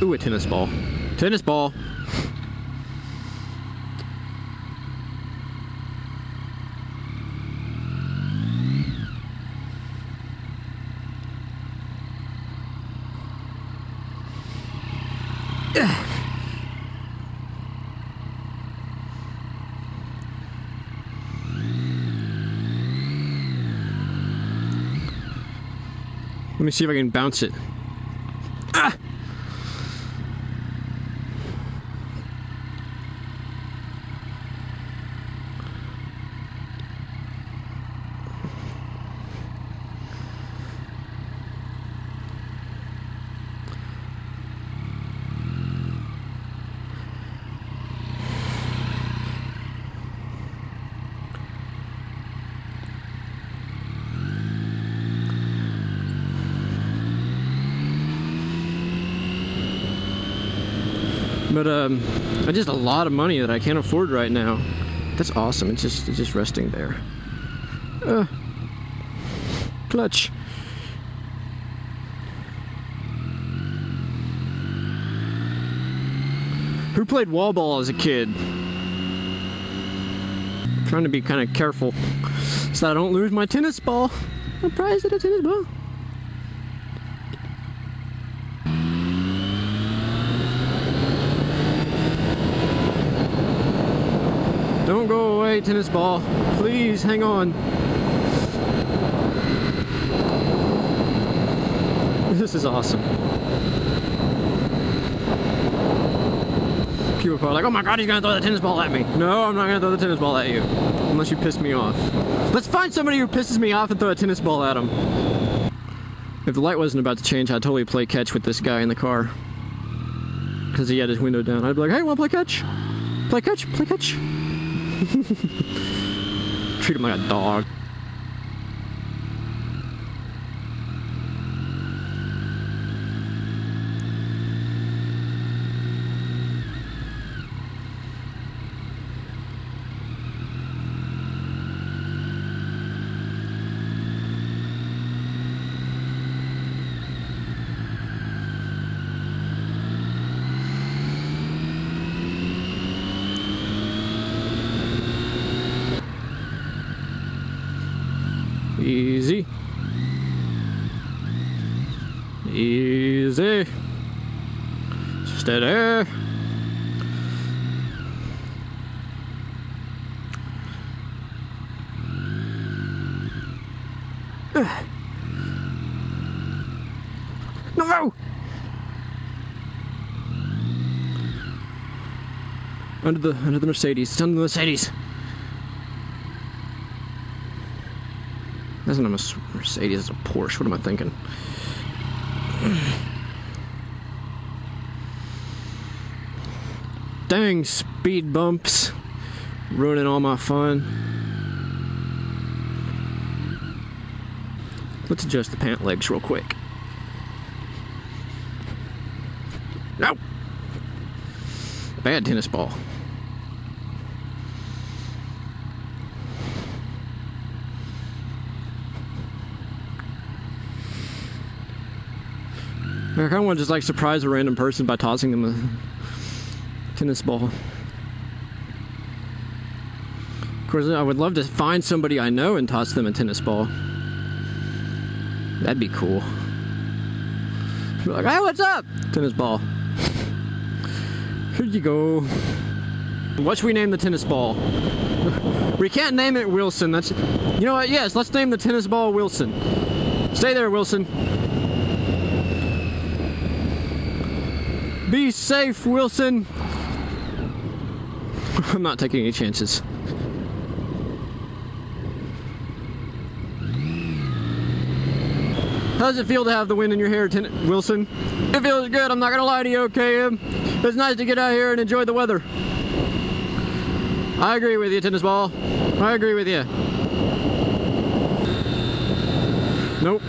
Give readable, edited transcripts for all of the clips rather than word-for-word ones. Ooh, a tennis ball. Tennis ball. Let me see if I can bounce it. Ah! But I just a lot of money that I can't afford right now. That's awesome. It's just resting there. Clutch. Who played wall ball as a kid? I'm trying to be kind of careful so that I don't lose my tennis ball. I'm prized at a tennis ball. Don't go away, tennis ball. Please, hang on. This is awesome. People are like, oh my god, he's gonna throw the tennis ball at me. No, I'm not gonna throw the tennis ball at you. Unless you piss me off. Let's find somebody who pisses me off and throw a tennis ball at him. If the light wasn't about to change, I'd totally play catch with this guy in the car. Because he had his window down. I'd be like, hey, wanna play catch? Play catch, play catch. Treat him like a dog. Easy. Easy. Steady. No! Under the Mercedes. It's under the Mercedes. That's not a Mercedes, it's a Porsche. What am I thinking? Dang speed bumps. Ruining all my fun. Let's adjust the pant legs real quick. No! Bad tennis ball. I kind of want to just like surprise a random person by tossing them a tennis ball. Of course, I would love to find somebody I know and toss them a tennis ball. That'd be cool. Be like, hey, what's up? Tennis ball. Here you go. What should we name the tennis ball? We can't name it Wilson. That's, you know what? Yes, let's name the tennis ball Wilson. Stay there, Wilson. Be safe, Wilson! I'm not taking any chances. How does it feel to have the wind in your hair, Wilson? It feels good, I'm not gonna lie to you, OKM. It's nice to get out here and enjoy the weather. I agree with you, tennis ball. I agree with you. Nope.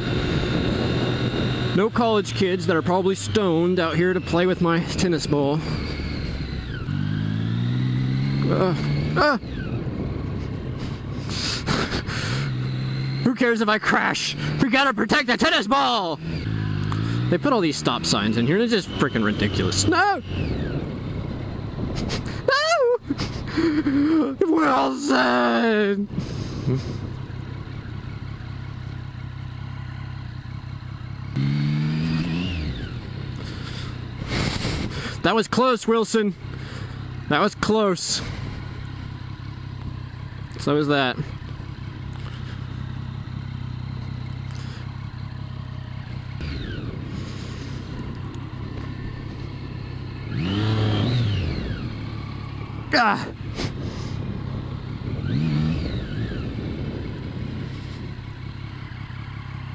No college kids that are probably stoned out here to play with my tennis ball. Who cares if I crash? We gotta protect the tennis ball! They put all these stop signs in here, they're just freaking ridiculous. No! No! Wilson! That was close, Wilson. That was close. So is that. Ah.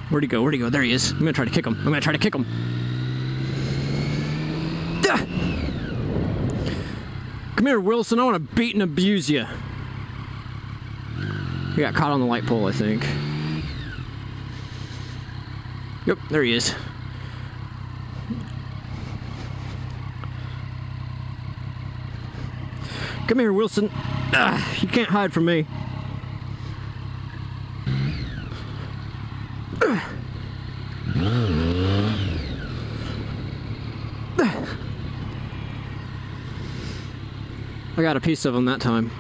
Where'd he go? Where'd he go? There he is. I'm gonna try to kick him. I'm gonna try to kick him. Come here, Wilson, I want to beat and abuse you. He got caught on the light pole, I think. Yep, there he is. Come here, Wilson. Ugh, you can't hide from me. I got a piece of him that time.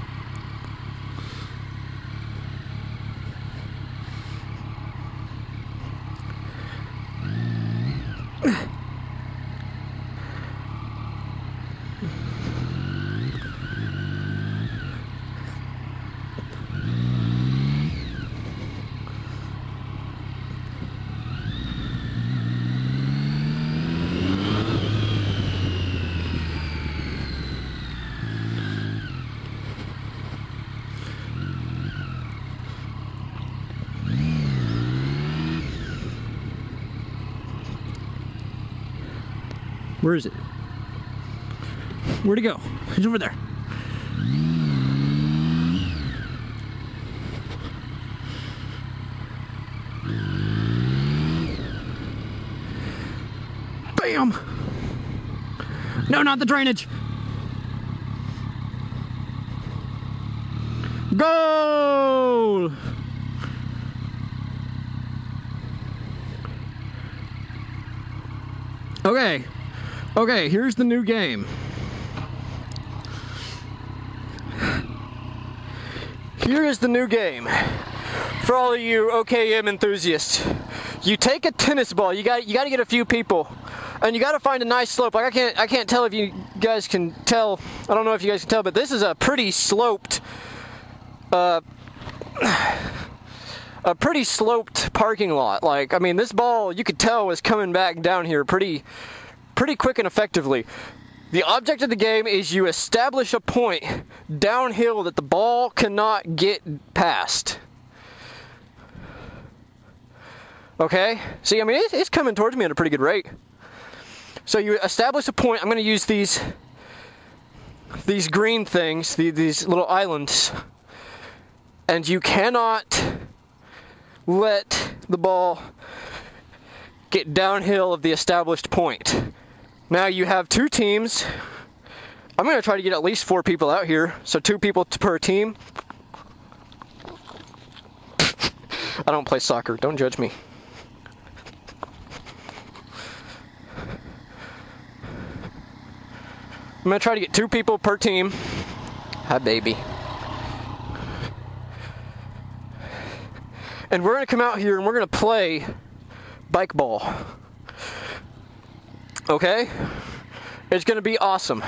Where is it? Where'd he go? He's over there. Bam! No, not the drainage! Goal! Okay. Okay, here's the new game. Here is the new game. For all of you OKM enthusiasts, you take a tennis ball. You got to get a few people, and you got to find a nice slope. Like I can't tell if you guys can tell. I don't know if you guys can tell, but this is a pretty sloped, a pretty sloped parking lot. Like, I mean, this ball you could tell was coming back down here pretty quick and effectively. The object of the game is you establish a point downhill that the ball cannot get past. Okay? See, I mean, it's coming towards me at a pretty good rate. So you establish a point. I'm going to use these green things, these little islands, and you cannot let the ball get downhill of the established point. Now you have two teams. I'm gonna try to get at least 4 people out here, so 2 people per team. I don't play soccer, don't judge me. I'm gonna try to get 2 people per team. Hi, baby. And we're gonna come out here and we're gonna play bike ball. Okay, it's gonna be awesome.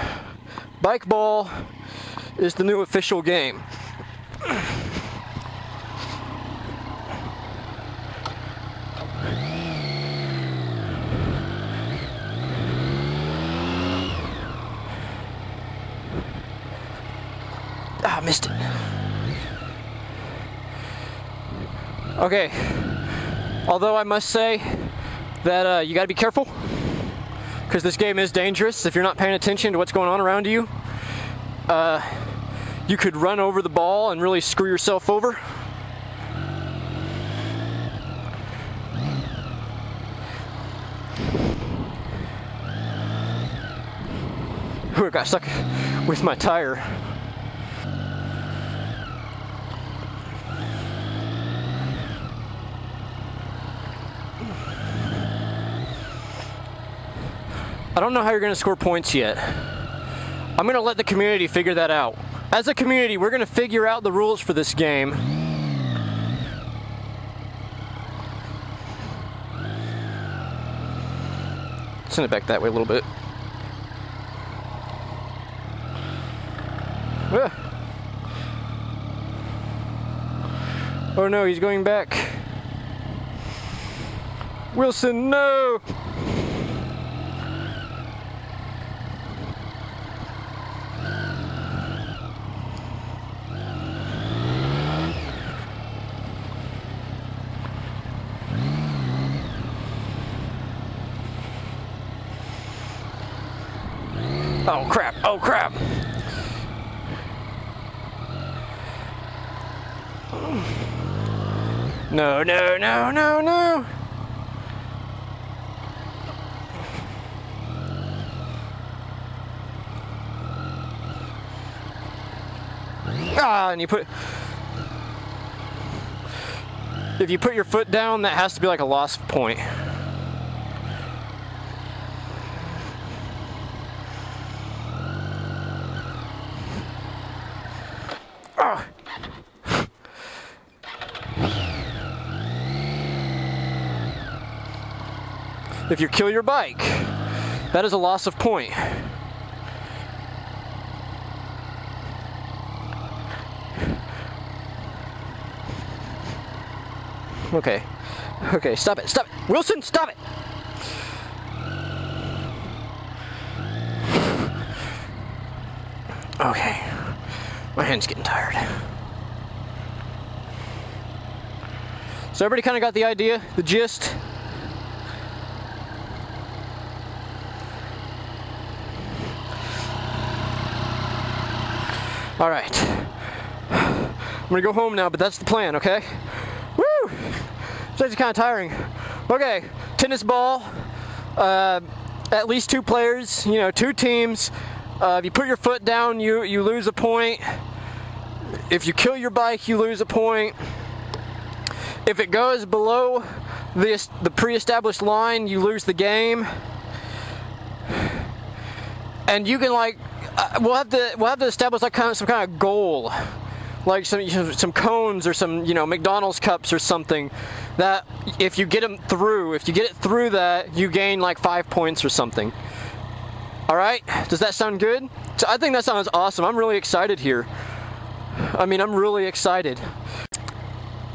Bike ball is the new official game. Ah, missed it. Okay, although I must say that you gotta be careful, because this game is dangerous. If you're not paying attention to what's going on around you, you could run over the ball and really screw yourself over. Ooh, I got stuck with my tire. I don't know how you're going to score points yet. I'm going to let the community figure that out. As a community, we're going to figure out the rules for this game. Send it back that way a little bit. Oh no, he's going back. Wilson, no! Oh crap, oh crap! No, no, no, no, no! Ah, and you put... If you put your foot down, that has to be like a lost point. If you kill your bike, that is a loss of point. Okay, okay, stop it, stop it. Wilson, stop it! Okay, my hand's getting tired. So everybody kind of got the idea, the gist? All right, I'm gonna go home now, but that's the plan, okay? Woo! It's actually kind of tiring. Okay, tennis ball, at least two players, you know, two teams. If you put your foot down, you lose a point. If you kill your bike, you lose a point. If it goes below the pre-established line, you lose the game. And you can, like, we'll have to establish like some kind of goal, like some cones or some, you know, McDonald's cups or something, that if you get them through, if you get it through that, you gain like 5 points or something. All right, does that sound good? So I think that sounds awesome. I'm really excited here. I mean, I'm really excited.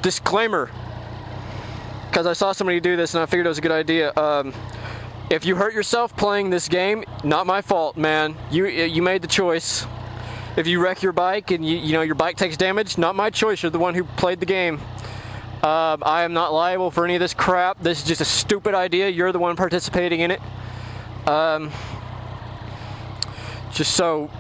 Disclaimer, because I saw somebody do this and I figured it was a good idea. If you hurt yourself playing this game, not my fault, man. You made the choice. If you wreck your bike and you know your bike takes damage, not my choice. You're the one who played the game. I am not liable for any of this crap. This is just a stupid idea. You're the one participating in it. Just so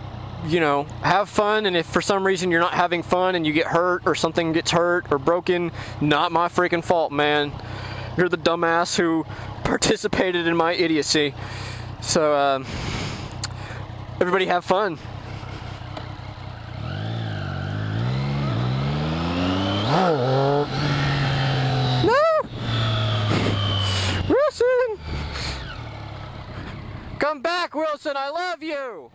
you know, have fun. And if for some reason you're not having fun and you get hurt or something gets hurt or broken, not my freaking fault, man. You're the dumbass who participated in my idiocy. So everybody have fun. No! Wilson! Come back, Wilson, I love you!